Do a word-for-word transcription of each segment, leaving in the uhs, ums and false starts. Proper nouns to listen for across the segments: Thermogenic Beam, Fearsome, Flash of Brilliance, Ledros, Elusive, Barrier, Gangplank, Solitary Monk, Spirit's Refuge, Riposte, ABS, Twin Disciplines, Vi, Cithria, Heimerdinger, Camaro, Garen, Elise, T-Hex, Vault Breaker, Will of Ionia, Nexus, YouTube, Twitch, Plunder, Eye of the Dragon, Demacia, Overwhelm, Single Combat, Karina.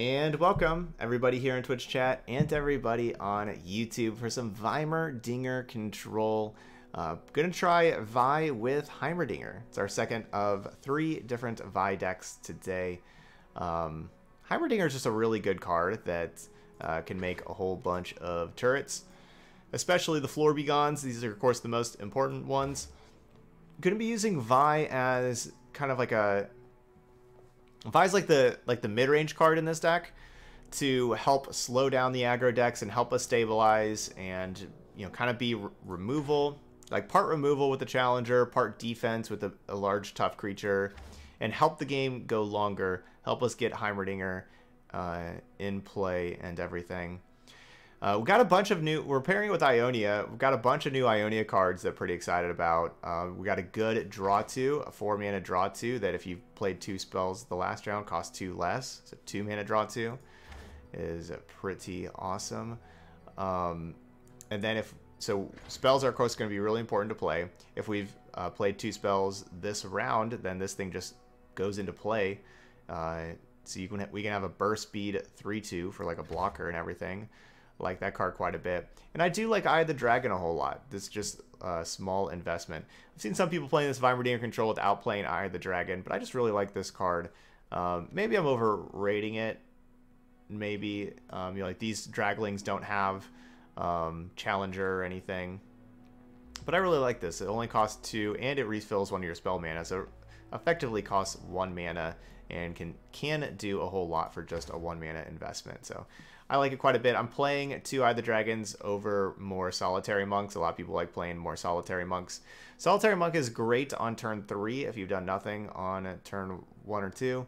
And welcome everybody here in Twitch chat and everybody on YouTube for some Heimerdinger control. Uh, gonna try Vi with Heimerdinger. It's our second of three different Vi decks today. Um, Heimerdinger is just a really good card that uh, can make a whole bunch of turrets, especially the floor begons. These are of course the most important ones. Gonna be using Vi as kind of like a Vi's like the like the mid-range card in this deck to help slow down the aggro decks and help us stabilize and, you know, kind of be re removal like part removal with the challenger, part defense with a, a large tough creature, and help the game go longer, help us get Heimerdinger uh, in play and everything. Uh, we got a bunch of new, we're pairing with Ionia. We've got a bunch of new Ionia cards that I'm pretty excited about. Uh, we got a good draw two, a four mana draw two that if you've played two spells the last round costs two less. So two mana draw two is pretty awesome. Um, and then if, so spells are of course going to be really important to play. If we've uh, played two spells this round, then this thing just goes into play. Uh, so you can, we can have a burst speed three two for like a blocker and everything. Like that card quite a bit, and I do like Eye of the Dragon a whole lot. This is just a small investment. I've seen some people playing this Heimerdinger control without playing Eye of the Dragon, but I just really like this card. Um, maybe I'm overrating it. Maybe um, you know, like these draglings don't have um, challenger or anything, but I really like this. It only costs two, and it refills one of your spell mana, so it effectively costs one mana and can can do a whole lot for just a one mana investment. So I like it quite a bit. I'm playing two Eye of the Dragons over more Solitary Monks. A lot of people like playing more Solitary Monks. Solitary Monk is great on turn three if you've done nothing on turn one or two.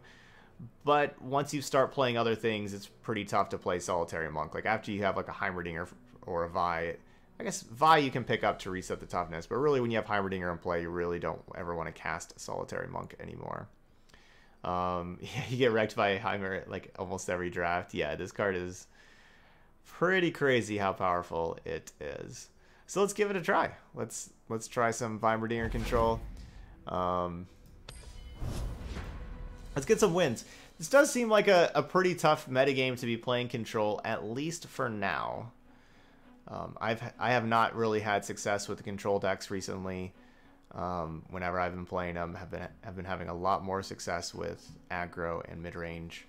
But once you start playing other things, it's pretty tough to play Solitary Monk. Like after you have like a Heimerdinger or a Vi, I guess Vi you can pick up to reset the toughness. But really when you have Heimerdinger in play, you really don't ever want to cast Solitary Monk anymore. Um, yeah, you get wrecked by Heimer like almost every draft. Yeah, this card is pretty crazy how powerful it is. So let's give it a try. Let's let's try some Heimerdinger control. Um, let's get some wins. This does seem like a, a pretty tough metagame to be playing control, at least for now. Um, I've I have not really had success with the control decks recently. Um, whenever I've been playing them, have been have been having a lot more success with aggro and mid range.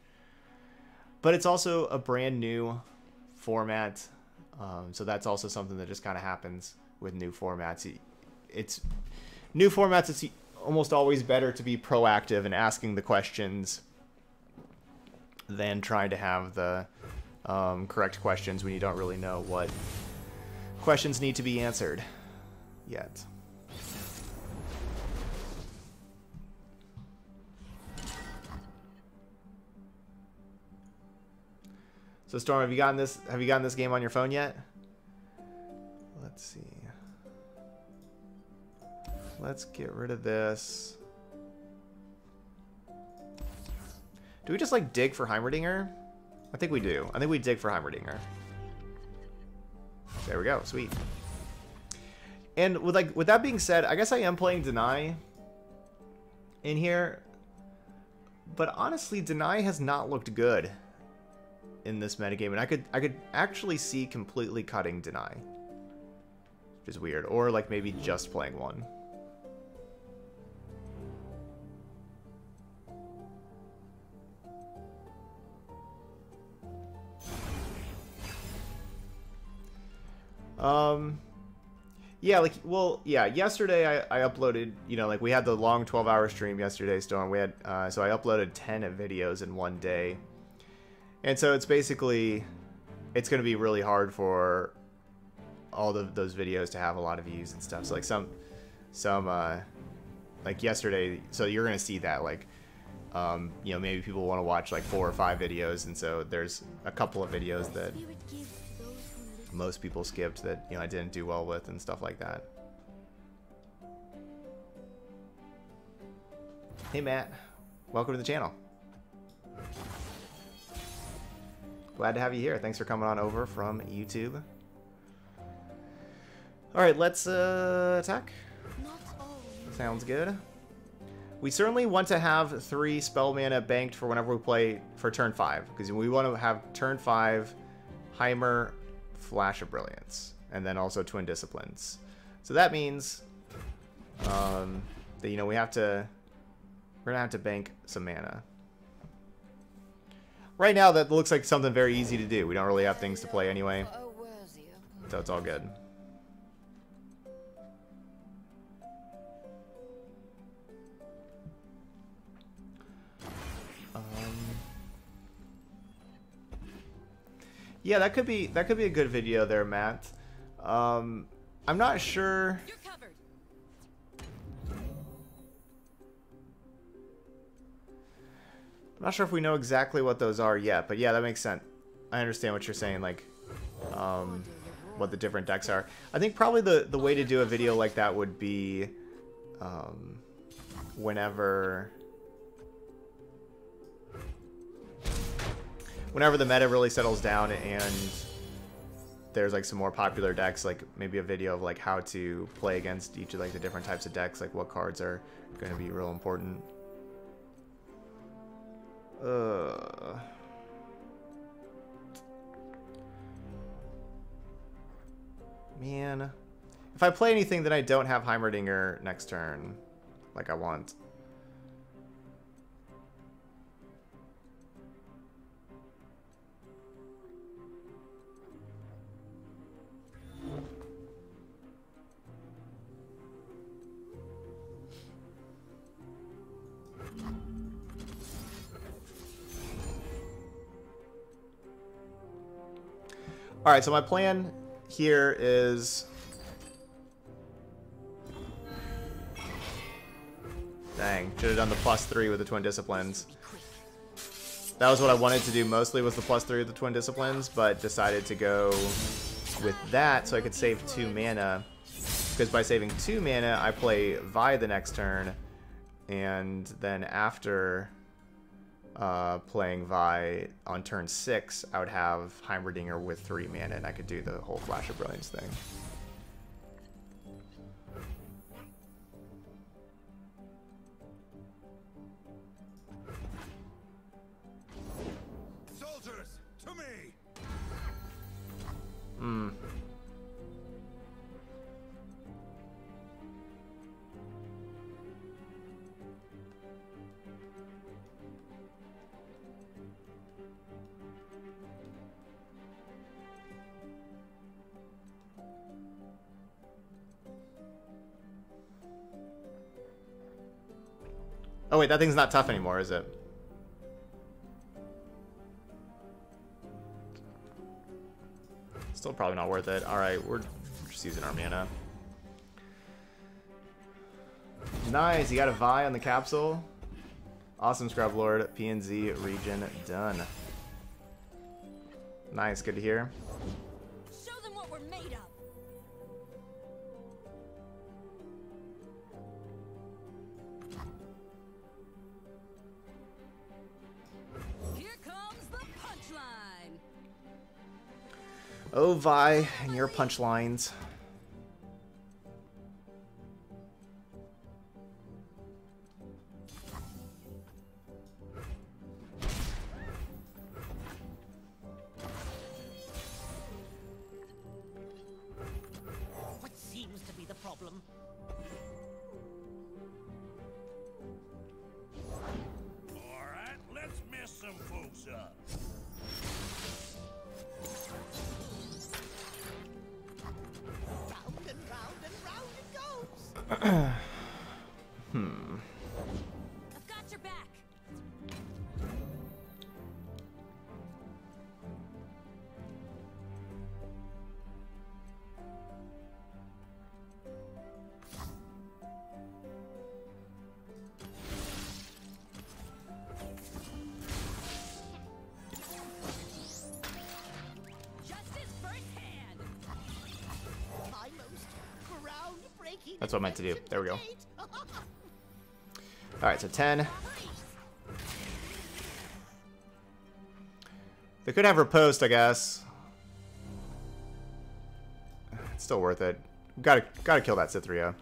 But it's also a brand new format, um, so that's also something that just kind of happens with new formats. It's new formats. It's almost always better to be proactive and asking the questions than trying to have the um, correct questions when you don't really know what questions need to be answered yet. So Storm, have you gotten this? Have you gotten this game on your phone yet? Let's see. Let's get rid of this. Do we just like dig for Heimerdinger? I think we do. I think we dig for Heimerdinger. There we go. Sweet. And with like with that being said, I guess I am playing Deny in here, but honestly, Deny has not looked good in this metagame, and I could I could actually see completely cutting Deny, which is weird, or like maybe just playing one. Um, yeah, like, well, yeah, yesterday I, I uploaded, you know, like we had the long twelve hour stream yesterday, Storm, we had, uh, so I uploaded ten videos in one day. And so it's basically, it's going to be really hard for all of those videos to have a lot of views and stuff. So like some, some, uh, like yesterday, so you're going to see that, like, um, you know, maybe people want to watch like four or five videos. And so there's a couple of videos that most people skipped that, you know, I didn't do well with and stuff like that. Hey, Matt, welcome to the channel. Glad to have you here. Thanks for coming on over from YouTube. All right, let's uh, attack. Sounds good. We certainly want to have three spell mana banked for whenever we play for turn five, because we want to have turn five, Heimer, Flash of Brilliance, and then also Twin Disciplines. So that means um, that, you know, we have to, we're gonna have to bank some mana. Right now, that looks like something very easy to do. We don't really have things to play anyway, so it's all good. Yeah, that could be that could be a good video there, Matt. Um, I'm not sure. You're covered. I'm not sure if we know exactly what those are yet, but yeah, that makes sense. I understand what you're saying, like um, what the different decks are. I think probably the the way to do a video like that would be um, whenever. Whenever the meta really settles down and there's like some more popular decks, like maybe a video of like how to play against each of like the different types of decks, like what cards are going to be real important. Uh. Man, if I play anything that I don't have Heimerdinger next turn, like I want. All right, so my plan here is dang, should have done the plus three with the Twin Disciplines. That was what I wanted to do mostly, was the plus three with the Twin Disciplines, but decided to go with that so I could save two mana, because by saving two mana, I play Vi the next turn, and then after Uh, playing Vi on turn six, I would have Heimerdinger with three mana, and I could do the whole Flash of Brilliance thing. Soldiers, to me. Hmm. Oh wait, that thing's not tough anymore, is it? Still probably not worth it. Alright, we're just using our mana. Nice, you got a Vi on the capsule. Awesome, Scrub Lord. P N Z region done. Nice, good to hear. Show them what we're made of. Oh, Vi, and your punchlines. What seems to be the problem? All right, let's mess some folks up. hmm. I've got your back. That's what I meant to do. There we go. Alright, so ten. They could have Riposte, I guess. It's still worth it. Gotta, gotta kill that Cithria.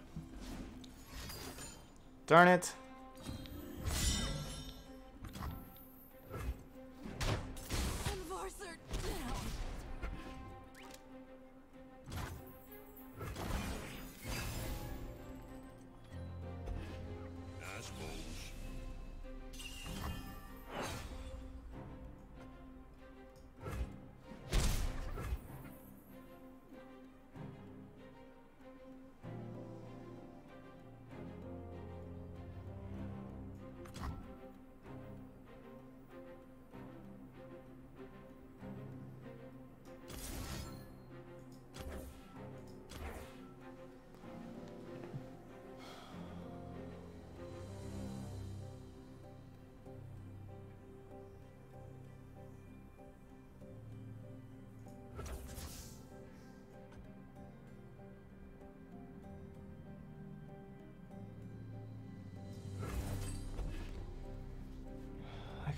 Darn it.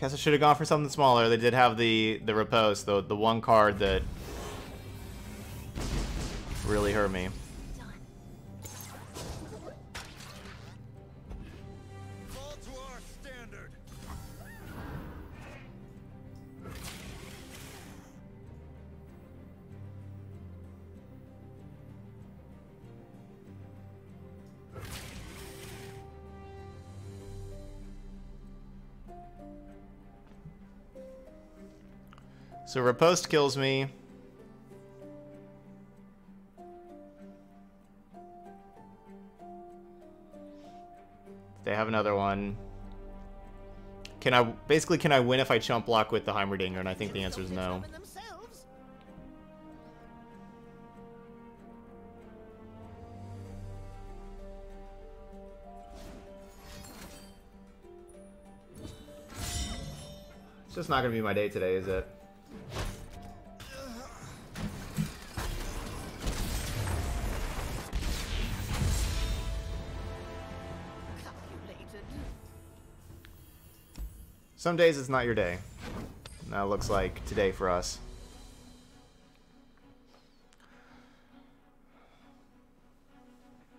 Guess I should have gone for something smaller. They did have the the riposte, the the one card that really hurt me. So riposte kills me. They have another one. Can I basically can I win if I chump block with the Heimerdinger? And I think the answer is no. It's just not gonna be my day today, is it? Some days it's not your day. That looks like today for us.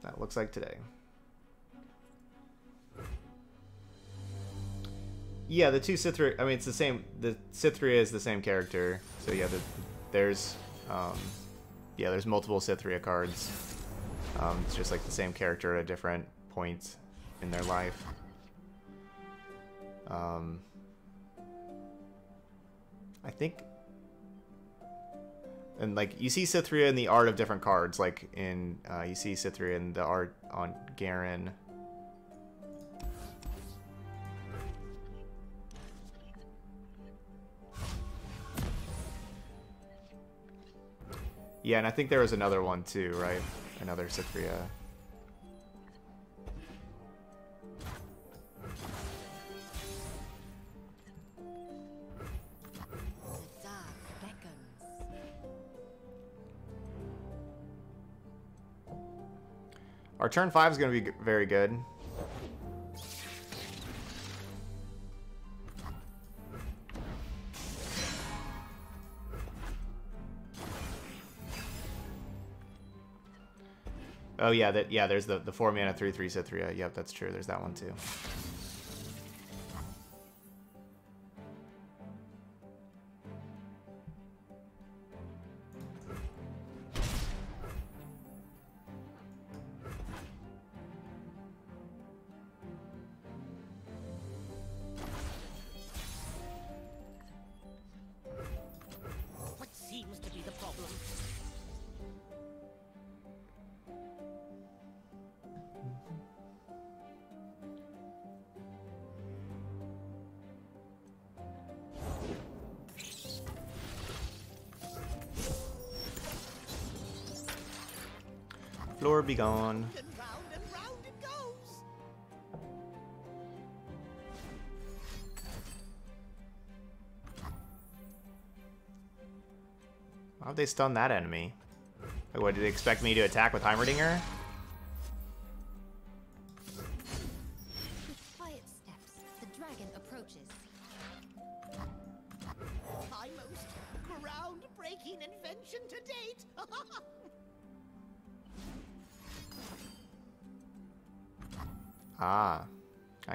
That looks like today. Yeah, the two Cithria, I mean, it's the same, the Cithria is the same character. So yeah, the, there's, um, yeah, there's multiple Cithria cards. Um, it's just like the same character at a different point in their life. Um... I think, and like you see Cithria in the art of different cards, like in uh, you see Cithria in the art on Garen. Yeah, and I think there was another one too, right? Another Cithria. Our turn five is going to be very good. Oh yeah, that yeah. There's the the four mana three three Cithria. Yep, that's true. There's that one too. Lord be gone. How'd they stun that enemy? Like, what, did they expect me to attack with Heimerdinger?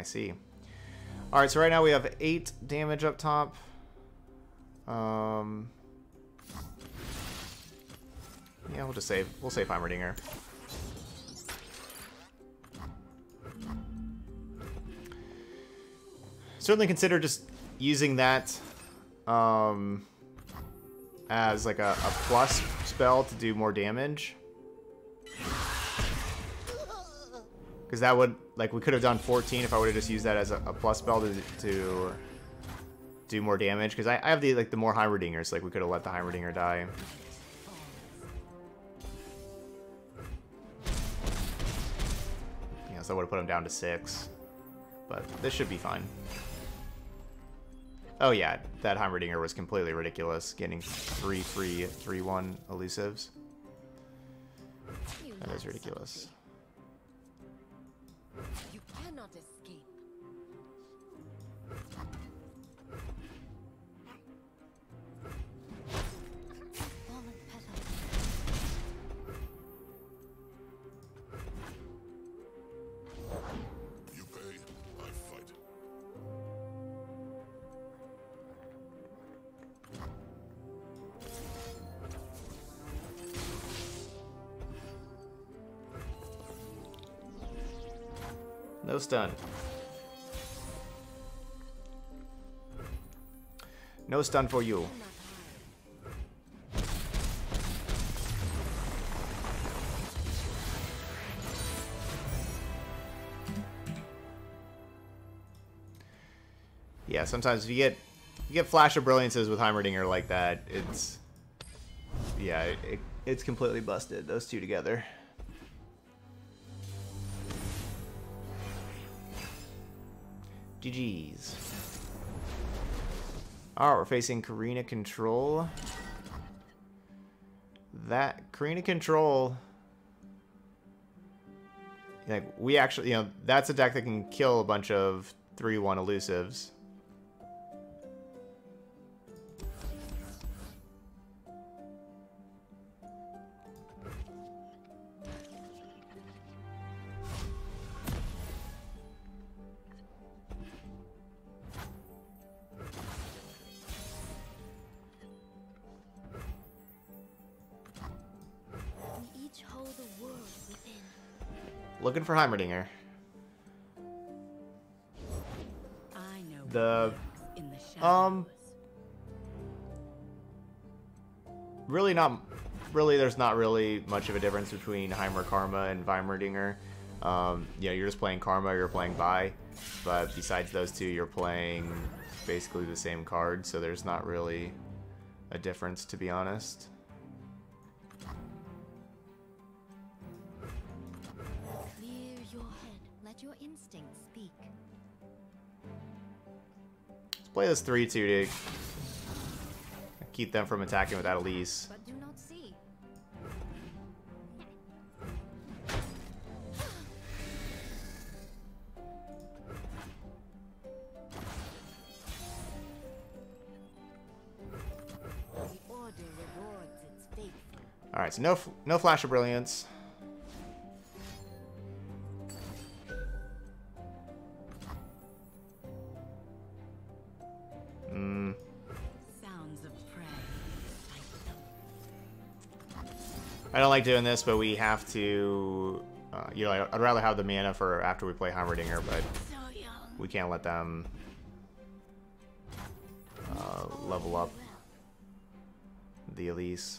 See. All right, so right now we have eight damage up top. Um, yeah, we'll just save. We'll save Heimerdinger. Certainly consider just using that um, as like a, a plus spell to do more damage. Because that would, like, we could have done fourteen if I would have just used that as a, a plus spell to, to do more damage. Because I, I have the, like, the more Heimerdingers. Like, we could have let the Heimerdinger die. Yeah, so I would have put him down to six. But this should be fine. Oh, yeah. That Heimerdinger was completely ridiculous. Getting three free three one elusives. That is ridiculous. You cannot escape. No stun. No stun for you. Yeah, sometimes if you get you get Flash of Brilliances with Heimerdinger like that, it's yeah, it, it's completely busted, those two together. G G's. Alright, we're facing Karina Control. That Karina Control, like, we actually, you know, that's a deck that can kill a bunch of three one elusives. Looking for Heimerdinger. I know the, in the um really not really there's not really much of a difference between Heimer Karma and Heimerdinger. Um, you know, you're just playing Karma, you're playing Vi, but besides those two, you're playing basically the same card, so there's not really a difference, to be honest. Play this three two to keep them from attacking without Elise. But do not see. All right, so no no Flash of Brilliance. I don't like doing this, but we have to, uh, you know, I'd rather have the mana for after we play Heimerdinger, but we can't let them uh, level up the Elise.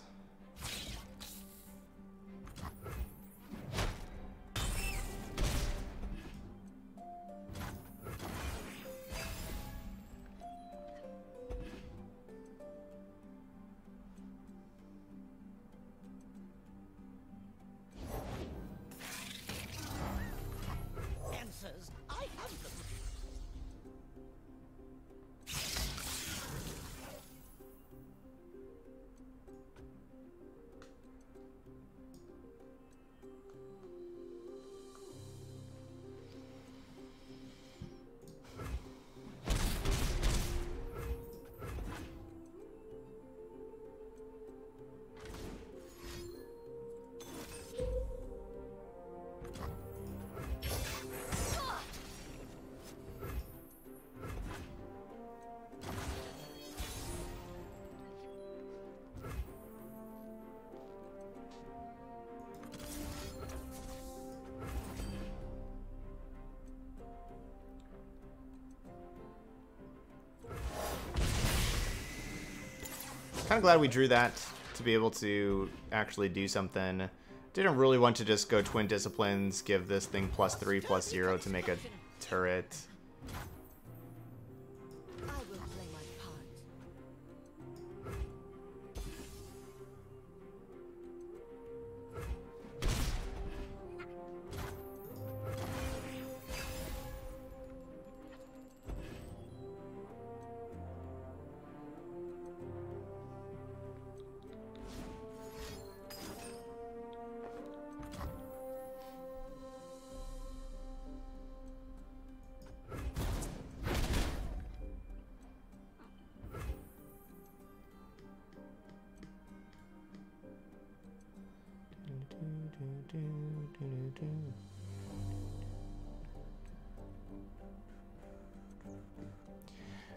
Kind of glad we drew that to be able to actually do something. Didn't really want to just go Twin Disciplines, give this thing plus three, plus zero to make a turret.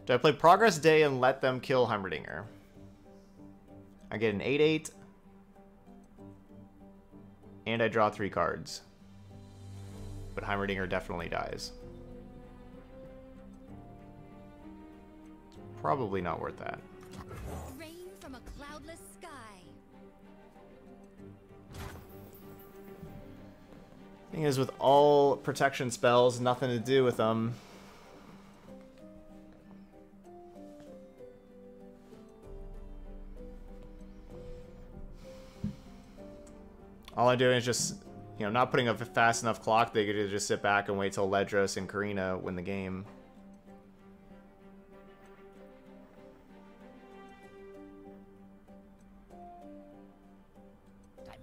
Do I play Progress Day and let them kill Heimerdinger? I get an eight eight. And I draw three cards. but Heimerdinger definitely dies. Probably not worth that. Rain from a cloudless sky. Thing is, with all protection spells, nothing to do with them. All I'm doing is just, you know, not putting a fast enough clock that you could just sit back and wait till Ledros and Karina win the game.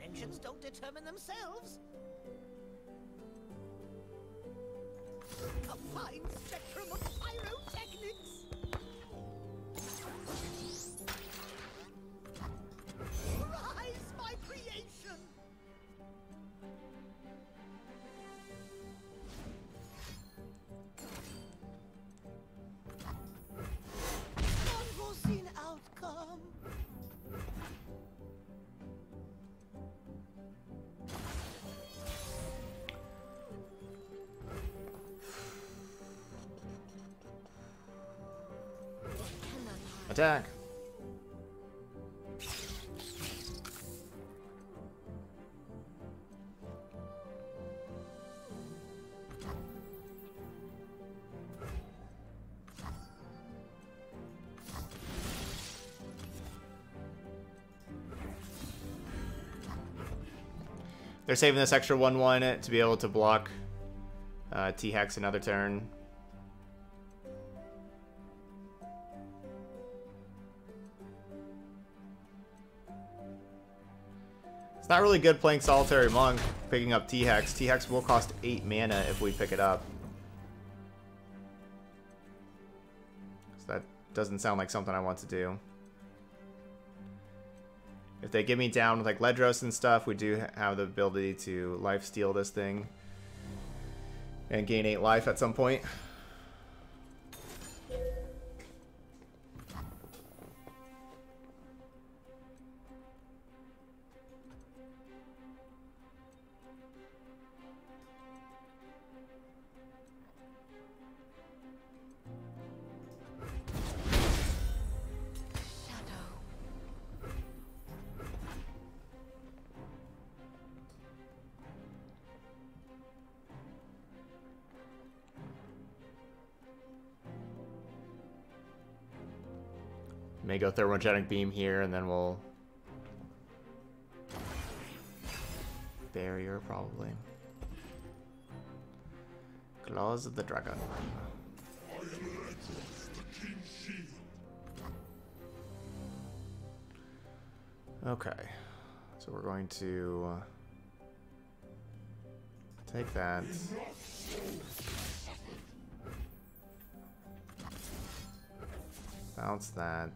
Dimensions don't determine themselves. A fine spectrum of pyrotechnics. Rise, my creation. Unforeseen outcome. Attack. They're saving this extra one one to be able to block uh, T-Hex another turn. Not really good playing Solitary Monk, picking up T-Hex. T-Hex will cost eight mana if we pick it up. So that doesn't sound like something I want to do. If they get me down with like Ledros and stuff, we do have the ability to lifesteal this thing and gain eight life at some point. May go Thermogenic Beam here, and then we'll Barrier, probably. Claw of the Dragon. I am Ledros, the King's Shield. Okay, so we're going to take that. Bounce that.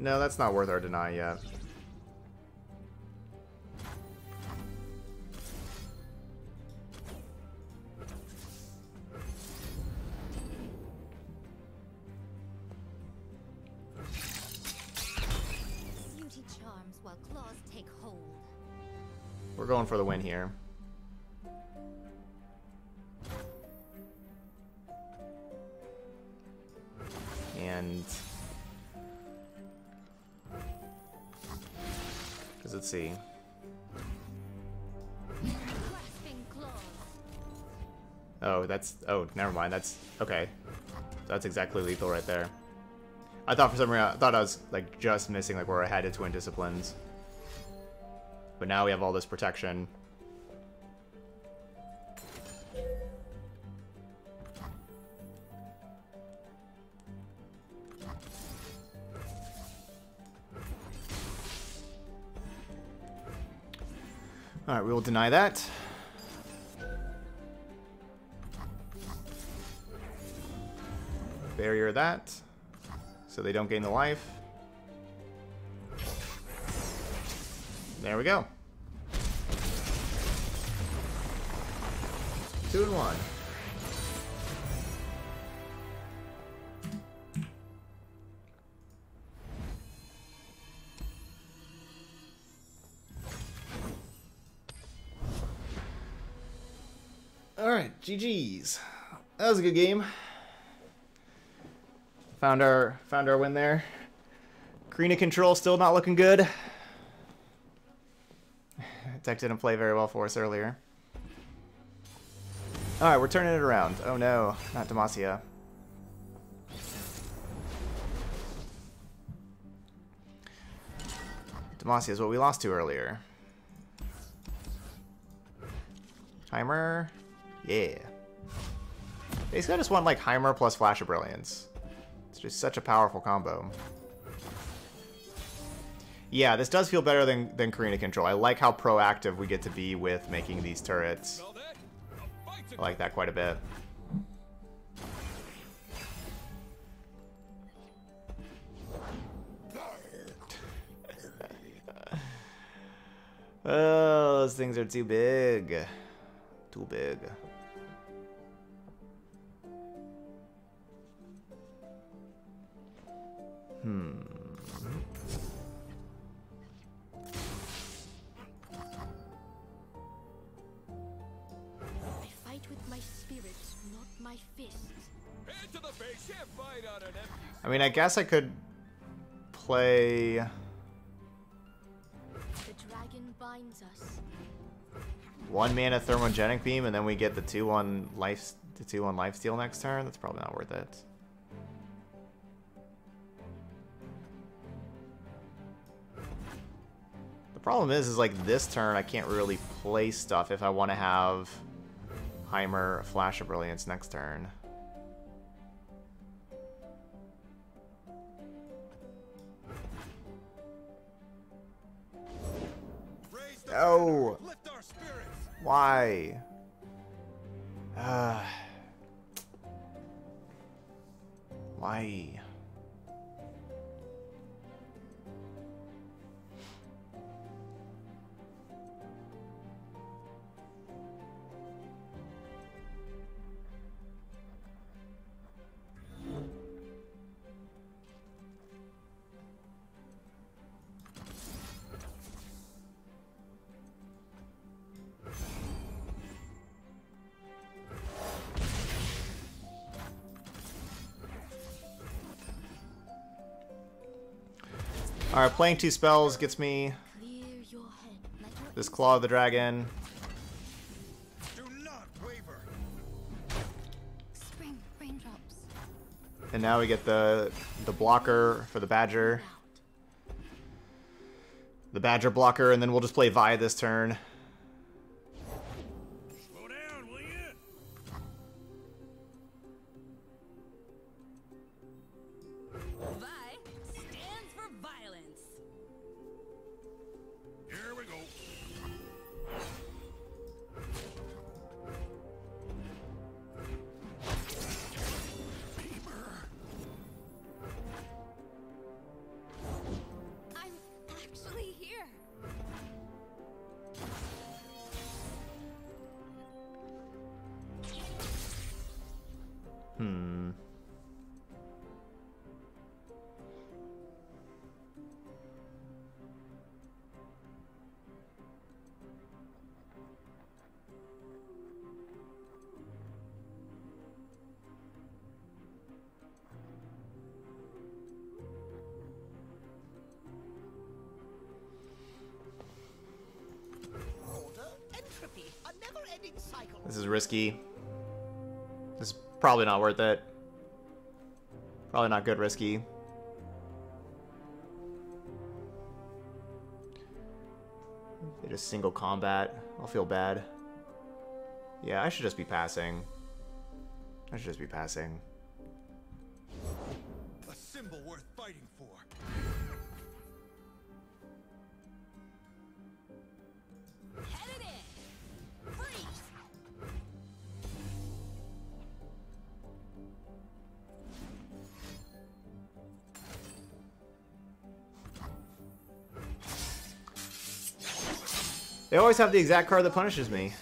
No, that's not worth our deny yet. Beauty charms while claws take hold. We're going for the win here. And let's see. Oh, that's... Oh, never mind. That's... Okay. That's exactly lethal right there. I thought for some reason... I thought I was, like, just missing, like, where I had to Twin Disciplines. But now we have all this protection. Alright, we will deny that. Barrier that, so they don't gain the life. There we go. Two and one. Alright, G G's. That was a good game. Found our found our win there. Karina control still not looking good. Tech didn't play very well for us earlier. Alright, we're turning it around. Oh no, not Demacia. Demacia is what we lost to earlier. Heimer. Yeah. Basically, I just want, like, Heimer plus Flash of Brilliance. It's just such a powerful combo. Yeah, this does feel better than, than Karina Control. I like how proactive we get to be with making these turrets. I like that quite a bit. Oh, those things are too big. Too big. Hmm. I fight with my spirits, not my fists. Head to the base, can't fight on an empty. I mean, I guess I could play. The dragon binds us. One mana Thermogenic Beam, and then we get the two one life, the two one Lifesteal next turn. That's probably not worth it. The problem is, is like this turn, I can't really play stuff if I want to have Heimer, Flash of Brilliance next turn. Oh! Why? Uh, why? Alright, playing two spells gets me this Claw of the Dragon. Do not waver. Spring raindrops. And now we get the the blocker for the Badger. The Badger blocker, and then we'll just play Vi this turn. Slow down, will you? This is risky. This is probably not worth it. Probably not good risky. They just single combat. I'll feel bad. Yeah, I should just be passing. I should just be passing. A symbol worth fighting for. They always have the exact card that punishes me.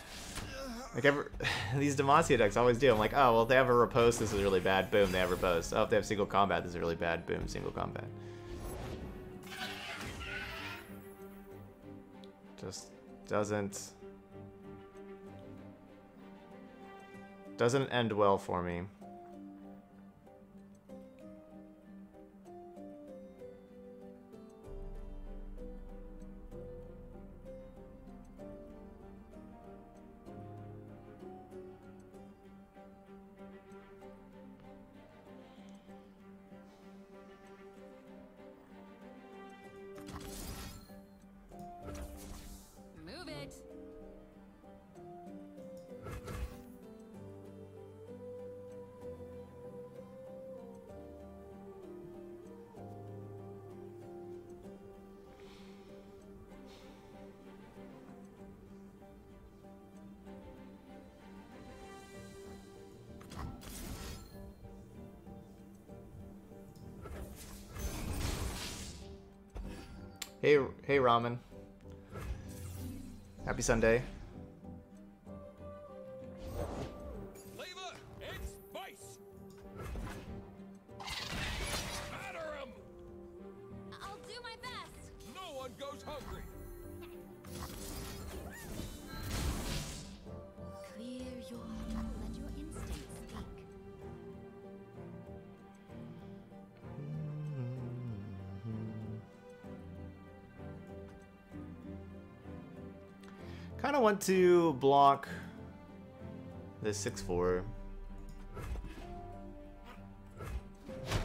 Like, ever, these Demacia decks always do. I'm like, oh, well, if they have a Riposte, this is really bad. Boom, they have Riposte. Oh, if they have Single Combat, this is really bad. Boom, Single Combat. Just doesn't Doesn't end well for me. Hey, hey, Ramen. Happy Sunday. Flavor and spice. Batter 'em. I'll do my best. No one goes hungry. Clear your mind. Let your instincts speak. I kind of want to block the six four.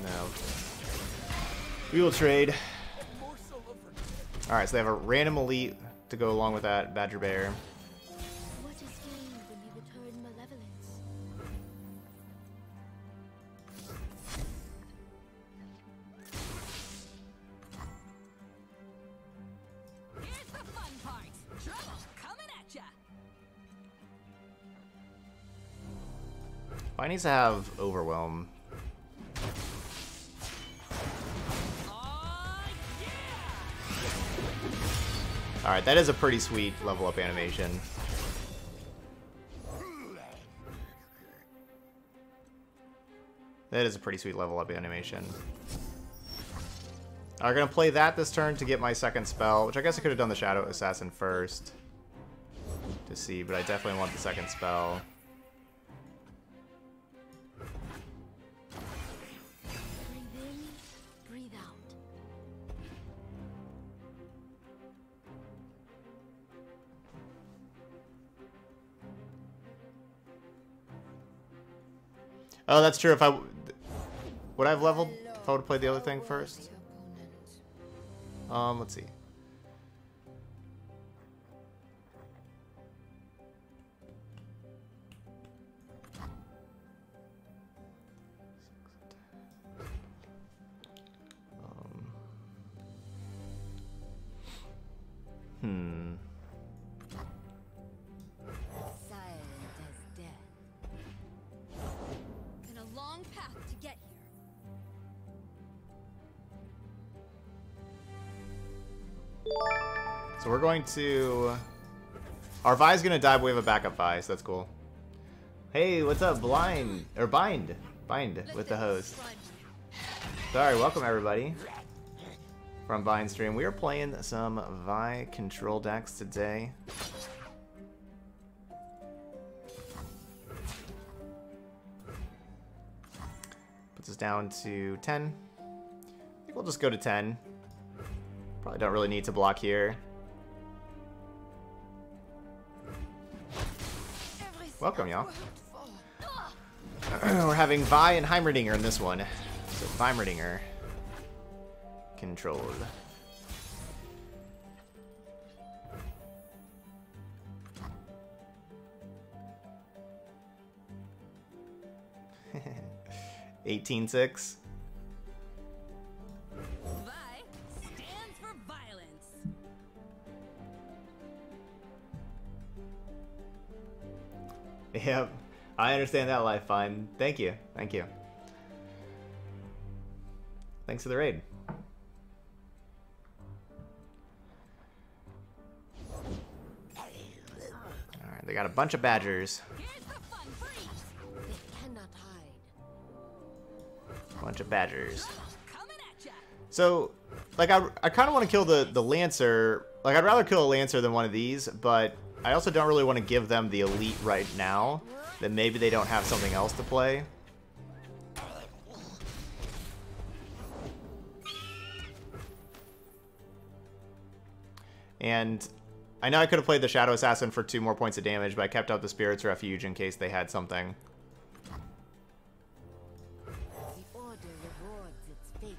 No. We will trade. Alright, so they have a random elite to go along with that Badger Bear. What is gained when you return malevolence? Here's the fun part. Trouble. I need to have Overwhelm. Oh, yeah! Alright, that is a pretty sweet level up animation. That is a pretty sweet level up animation. I'm going to play that this turn to get my second spell, which I guess I could have done the Shadow Assassin first to see, but I definitely want the second spell. Oh, that's true. If I would I've leveled, if I would have played the other thing first. Um, let's see. Um. Hmm. So we're going to... Our Vi's gonna die, but we have a backup Vi, so that's cool. Hey, what's up, Blind? Or Bind. Bind with the host. Sorry, welcome everybody. From Bind Stream. We are playing some Vi control decks today. Puts us down to ten. I think we'll just go to ten. Probably don't really need to block here. Welcome, y'all. We're having Vi and Heimerdinger in this one. So, Heimerdinger. Controlled. eighteen six. Yeah, I understand that life fine. Thank you. Thank you. Thanks for the raid. Alright, they got a bunch of badgers. Bunch of badgers. So, like, I, I kind of want to kill the, the Lancer. Like, I'd rather kill a Lancer than one of these, but I also don't really want to give them the elite right now. Then maybe they don't have something else to play. And I know I could have played the Shadow Assassin for two more points of damage, but I kept up the Spirit's Refuge in case they had something. The order rewards its faithful.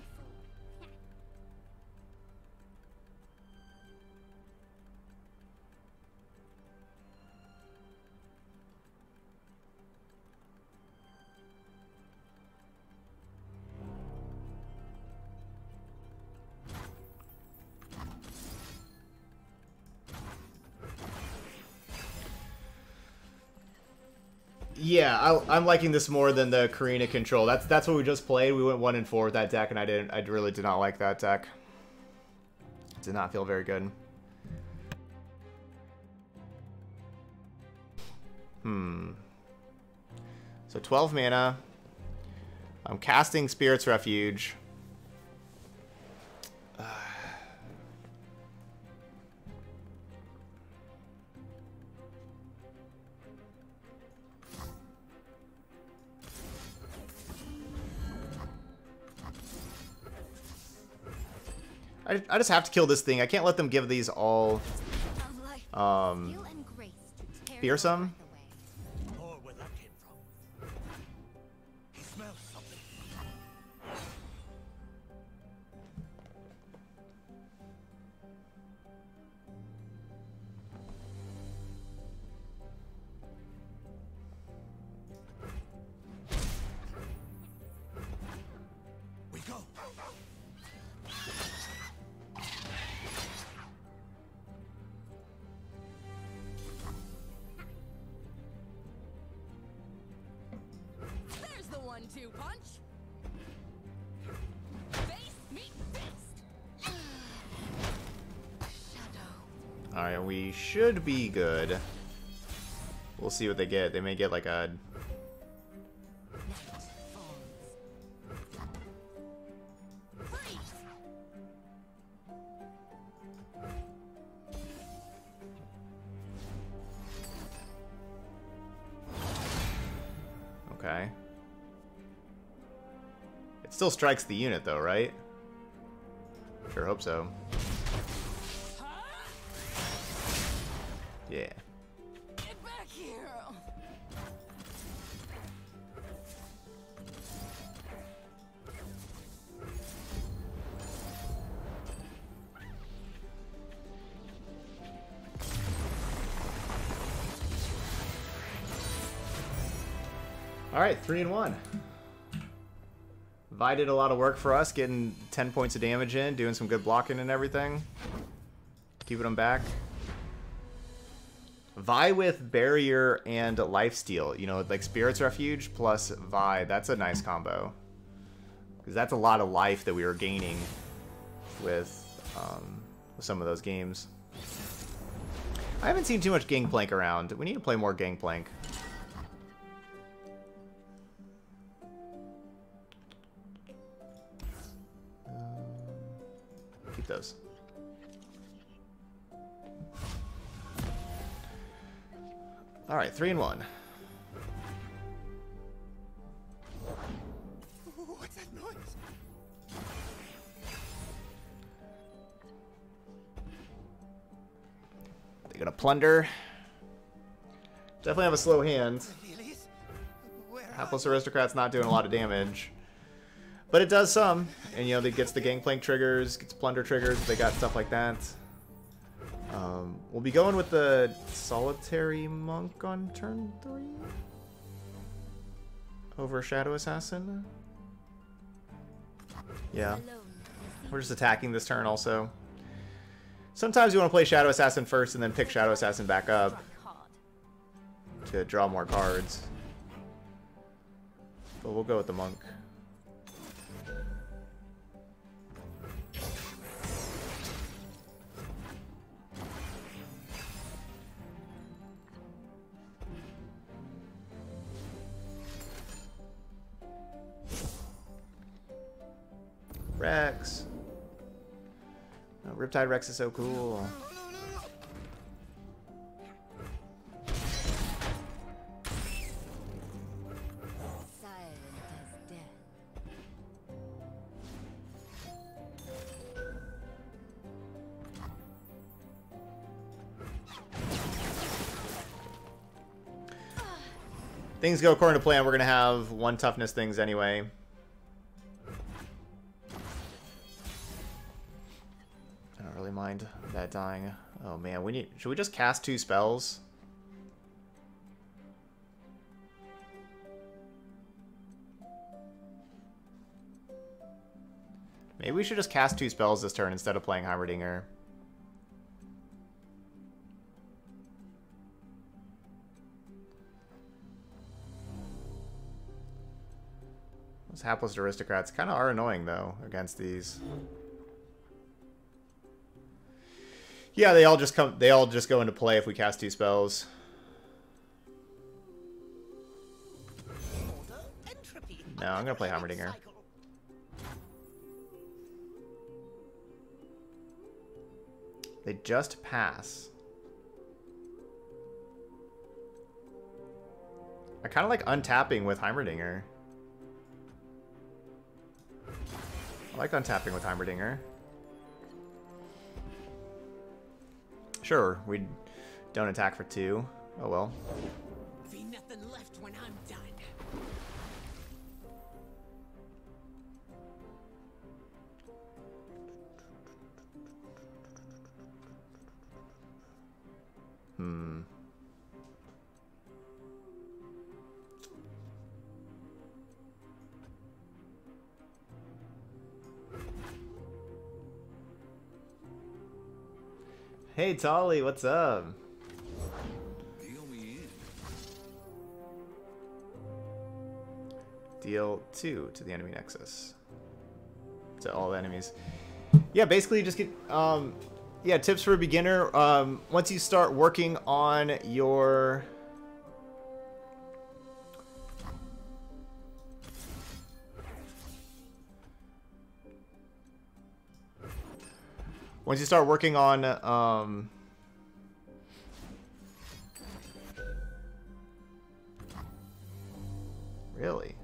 Yeah, I, I'm liking this more than the Karina control. That's that's what we just played. We went one and four with that deck, and I didn't. I really did not like that deck. Did not feel very good. Hmm. So twelve mana. I'm casting Spirit's Refuge. Uh, I, I just have to kill this thing. I can't let them give these all um, Fearsome. Alright, we should be good. We'll see what they get. They may get like a... Okay. It still strikes the unit though, right? Sure hope so. Yeah. Get back here. All right, three and one. Vi did a lot of work for us, getting ten points of damage in, doing some good blocking and everything, keeping them back. Vi with Barrier and Lifesteal. You know, like Spirit's Refuge plus Vi. That's a nice combo. Because that's a lot of life that we were gaining with, um, with some of those games. I haven't seen too much Gangplank around. We need to play more Gangplank. Uh, keep those. All right, three and one. What's that noise? They're gonna plunder. Definitely have a slow hand. Hapless Aristocrat's not doing a lot of damage, but it does some. And you know, it gets the Gangplank triggers, gets plunder triggers. They got stuff like that. Um, we'll be going with the Solitary Monk on turn three over Shadow Assassin. Yeah, we're just attacking this turn also. Sometimes you want to play Shadow Assassin first and then pick Shadow Assassin back up to draw more cards. But we'll go with the Monk. Rex. Oh, Riptide Rex is so cool. things go according to plan, we're going to have one toughness things anyway. I don't really mind that dying. Oh man, we need... Should we just cast two spells? Maybe we should just cast two spells this turn instead of playing Heimerdinger. Those hapless aristocrats kind of are annoying, though, against these. Yeah, they all just come. They all just go into play if we cast two spells. No, I'm gonna play Heimerdinger. They just pass. I kind of like untapping with Heimerdinger. I like untapping with Heimerdinger. Sure, we don't attack for two. Oh well. Be nothing left when I'm done. Hmm. Hey, Tolly, what's up? Deal me in. Deal two to the enemy Nexus. To all the enemies. Yeah, basically you just get... Um, yeah, tips for a beginner. Um, once you start working on your... Once you start working on, um, really?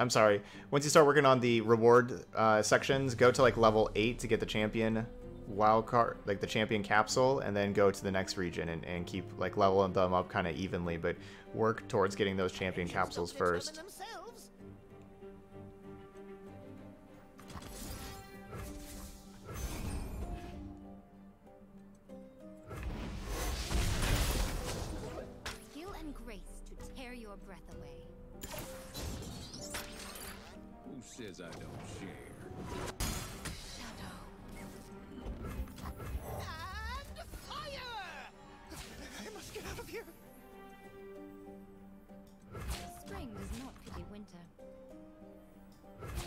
I'm sorry. Once you start working on the reward uh, sections, go to like level eight to get the champion wild card, like the champion capsule, and then go to the next region and, and keep like leveling them up kind of evenly, but work towards getting those champion capsules first. Skill and grace to tear your breath away. Who says I don't share?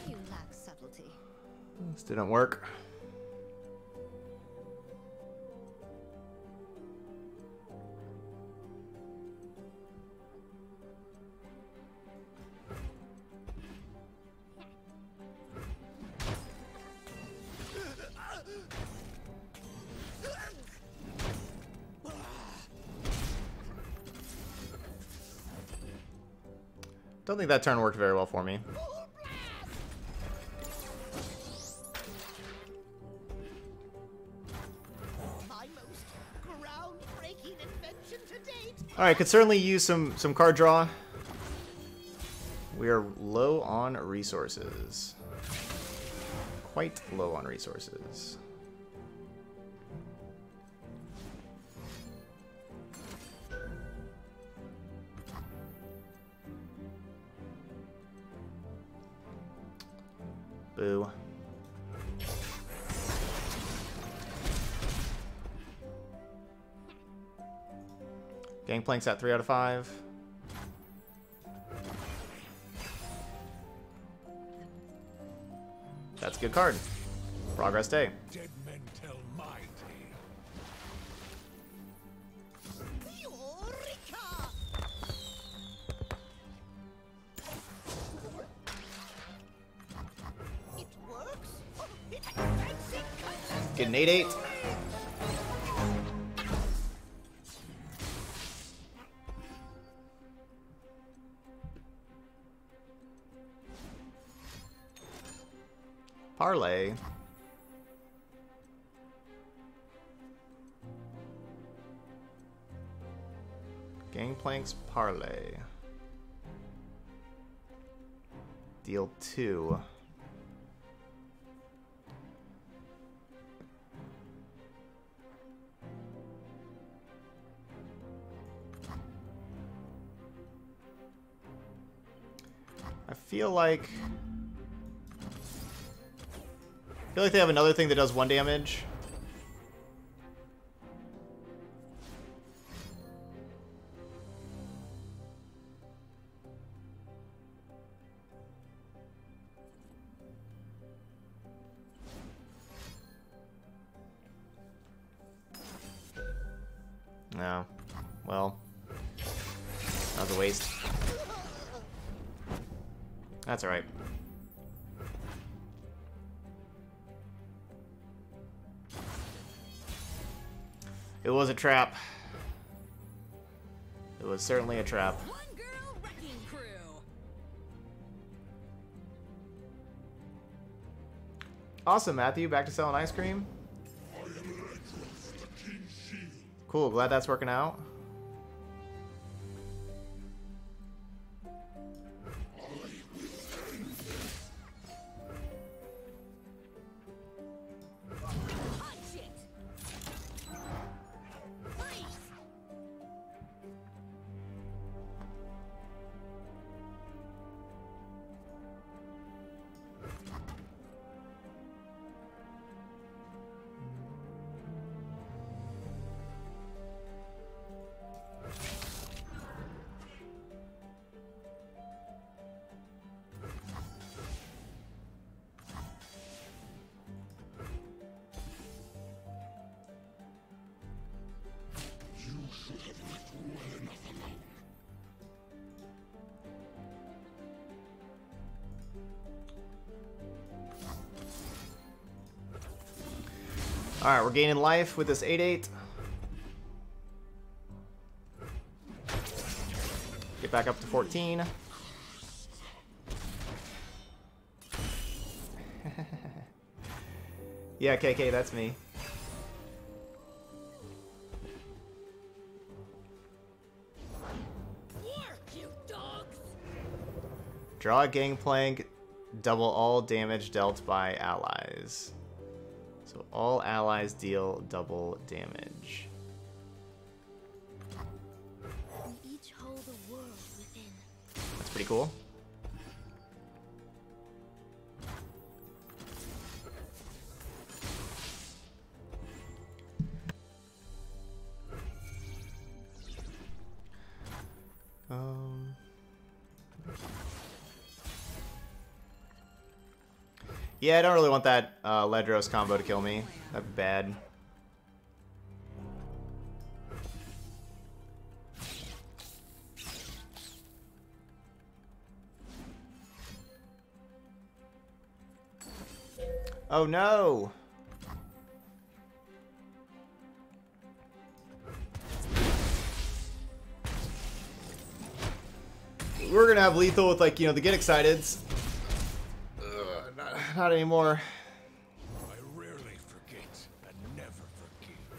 You lack subtlety. This didn't work. I don't think that turn worked very well for me. Alright, could certainly use some, some card draw. We are low on resources. Quite low on resources. Boo. Gangplank's at three out of five. That's a good card. Progress day. Dead men tell my tale. Get an eight eight. Parlay. Gangplank's Parlay. Deal two. I feel like... I feel like they have another thing that does one damage. No. Well. That was a waste. That's alright. It was a trap. It was certainly a trap. One girl wrecking crew. Awesome, Matthew. Back to selling ice cream. I am Ledros, the King's Shield. Cool. Glad that's working out. I will end this. Alright, we're gaining life with this eight eight. Get back up to fourteen. Yeah, K K, that's me. Draw a Gangplank, double all damage dealt by allies. So all allies deal double damage. We each hold a world within. That's pretty cool. Um. Yeah, I don't really want that uh, Ledros combo to kill me. That'd be bad. Oh no! We're gonna have lethal with, like, you know, the get exciteds. Not anymore. I rarely forget and never forgive.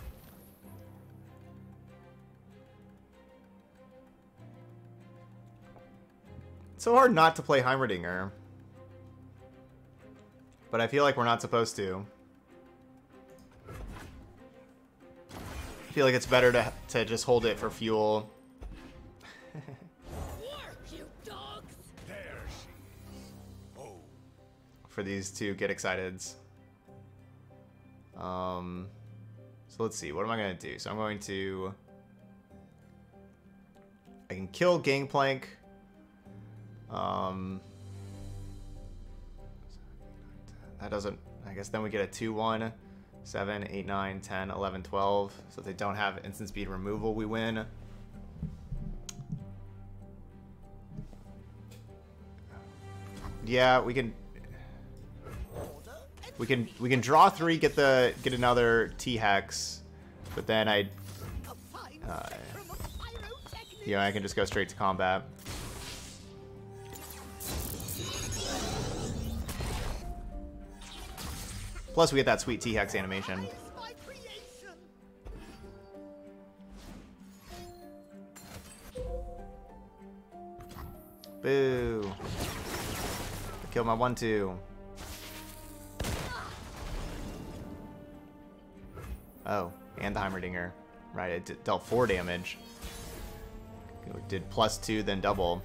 It's so hard not to play Heimerdinger. But I feel like we're not supposed to. I feel like it's better to, to just hold it for fuel. For these two get exciteds. Um, so let's see. What am I going to do? So I'm going to... I can kill Gangplank. Um, that doesn't... I guess then we get a two one. seven, eight, nine, ten, eleven, twelve. So if they don't have instant speed removal, we win. Yeah, we can... We can we can draw three, get the get another T hex, but then I, uh, you know, I can just go straight to combat. Plus, we get that sweet T-Hex animation. Boo. Kill my one two. Oh, and the Heimerdinger. Right, it d dealt four damage. It did plus two, then double.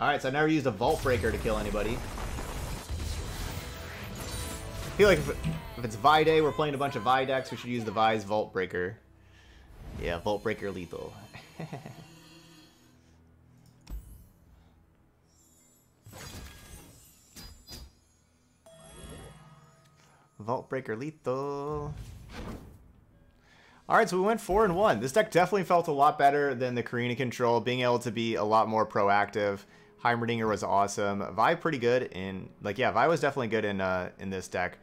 Alright, so I never used a Vault Breaker to kill anybody. I feel like if, it, if it's Vi Day, we're playing a bunch of Vi decks, we should use the Vi's Vault Breaker. Yeah, Vault Breaker lethal. Vault Breaker lethal. Alright, so we went four and one. This deck definitely felt a lot better than the Karina control, being able to be a lot more proactive. Heimerdinger was awesome. Vi pretty good in, like, yeah, Vi was definitely good in uh, in this deck.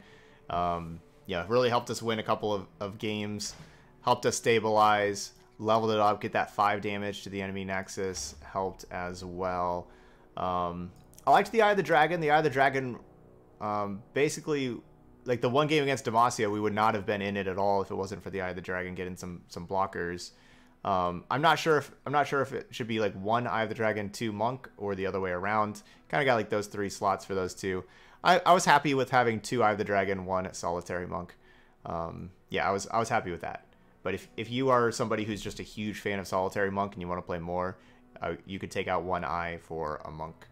Um, yeah, really helped us win a couple of, of games, helped us stabilize, leveled it up, get that five damage to the enemy Nexus, helped as well. Um, I liked the Eye of the Dragon. The Eye of the Dragon um, basically, like the one game against Demacia, we would not have been in it at all if it wasn't for the Eye of the Dragon getting some some blockers. Um, I'm not sure if I'm not sure if it should be like one Eye of the Dragon, two Monk, or the other way around. Kind of got like those three slots for those two. I, I was happy with having two Eye of the Dragon, one Solitary Monk. Um, yeah, I was I was happy with that. But if if you are somebody who's just a huge fan of Solitary Monk and you want to play more, uh, you could take out one Eye for a Monk.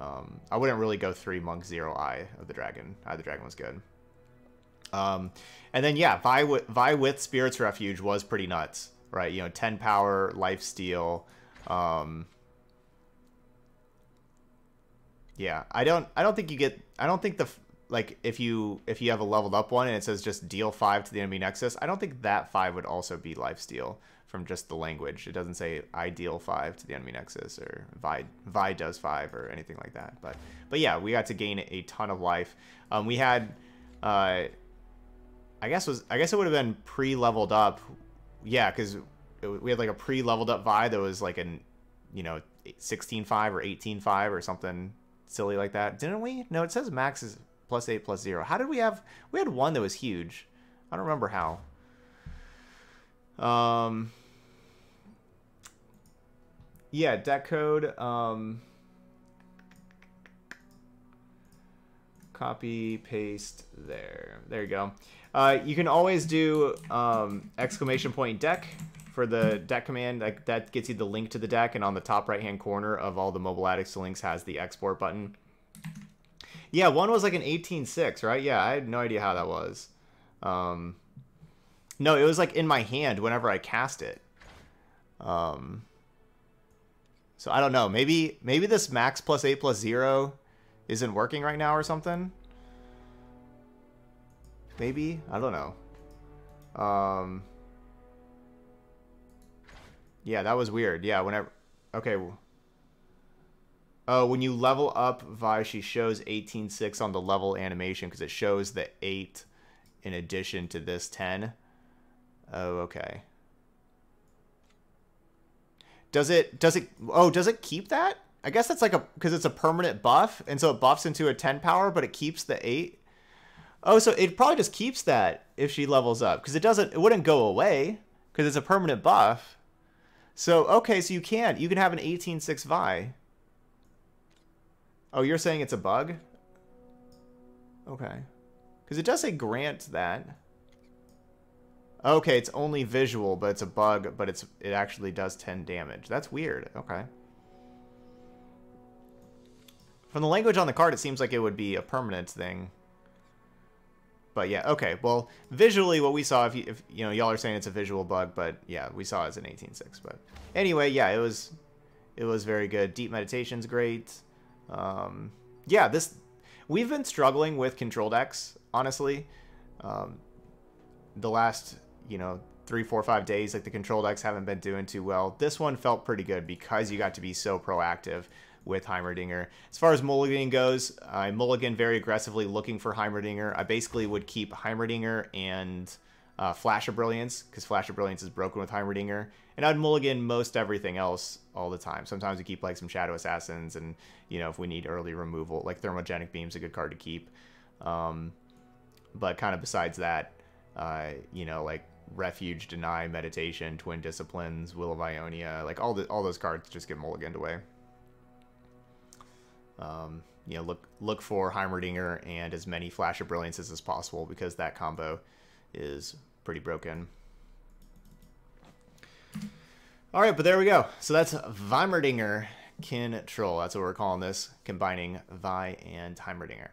Um, I wouldn't really go three Monk, zero Eye of the Dragon. Eye of the Dragon was good. Um, and then, yeah, Vi with, Vi with Spirit's Refuge was pretty nuts, right? You know, ten power, Lifesteal. Um, yeah, I don't, I don't think you get, I don't think the, like, if you, if you have a leveled up one and it says just deal five to the enemy Nexus, I don't think that five would also be Lifesteal from just the language. It doesn't say I deal five to the enemy Nexus or Vi, Vi does five or anything like that. But, but yeah, we got to gain a ton of life. Um, we had, uh, I guess was I guess it would have been pre-leveled up, yeah, because we had like a pre-leveled up Vi that was like an, you know, sixteen five or eighteen five or something silly like that, didn't we? No, it says max is plus eight plus zero. How did we have? We had one that was huge. I don't remember how. Um, yeah, deck code. Um, copy paste there. There you go. Uh, you can always do um, exclamation point deck for the deck command. Like, that gets you the link to the deck, and on the top right-hand corner of all the Mobile Addicts to links has the export button. Yeah, one was like an eighteen six, right? Yeah, I had no idea how that was. Um, no, it was like in my hand whenever I cast it. Um, so I don't know. Maybe maybe this max plus eight plus zero isn't working right now or something. Maybe? I don't know. Um, yeah, that was weird. Yeah, whenever... Okay. Oh, when you level up Vi, she shows eighteen six on the level animation because it shows the eight in addition to this ten. Oh, okay. Does it... Does it... Oh, does it keep that? I guess that's like a... Because it's a permanent buff, and so it buffs into a ten power, but it keeps the eight. Oh, so it probably just keeps that if she levels up, because it doesn't, it wouldn't go away because it's a permanent buff. So, okay, so you can, you can have an eighteen six Vi. Oh, you're saying it's a bug? Okay. Because it does say grant that. Okay, it's only visual, but it's a bug, but it's it actually does ten damage. That's weird. Okay. From the language on the card, it seems like it would be a permanent thing. But yeah, okay. Well, visually, what we saw, if you, if, you know, y'all are saying it's a visual bug, but yeah, we saw it as an eighteen six. But anyway, yeah, it was, it was very good. Deep Meditation's great. Um, yeah, this, we've been struggling with control decks honestly. Um, the last, you know, three, four, five days, like the control decks haven't been doing too well. This one felt pretty good because you got to be so proactive with Heimerdinger. As far as mulliganing goes, I mulligan very aggressively looking for Heimerdinger. I basically would keep Heimerdinger and uh, Flash of Brilliance, because Flash of Brilliance is broken with Heimerdinger. And I'd mulligan most everything else all the time. Sometimes we keep like some Shadow Assassins and, you know, if we need early removal, like Thermogenic Beam's a good card to keep. Um, but kind of besides that, uh, you know, like Refuge, Deny, Meditation, Twin Disciplines, Will of Ionia, like all the, all those cards just get mulliganed away. Um, you know, look look for Heimerdinger and as many Flash of Brilliances as possible because that combo is pretty broken. All right, but there we go. So that's Heimerdinger Control. That's what we're calling this, combining Vi and Heimerdinger.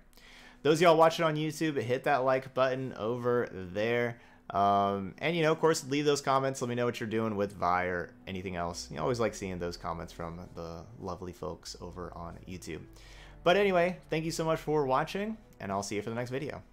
Those of y'all watching on YouTube, hit that like button over there. Um, and, you know, of course, leave those comments. Let me know what you're doing with Vi or anything else. You always like seeing those comments from the lovely folks over on YouTube. But anyway, thank you so much for watching, and I'll see you for the next video.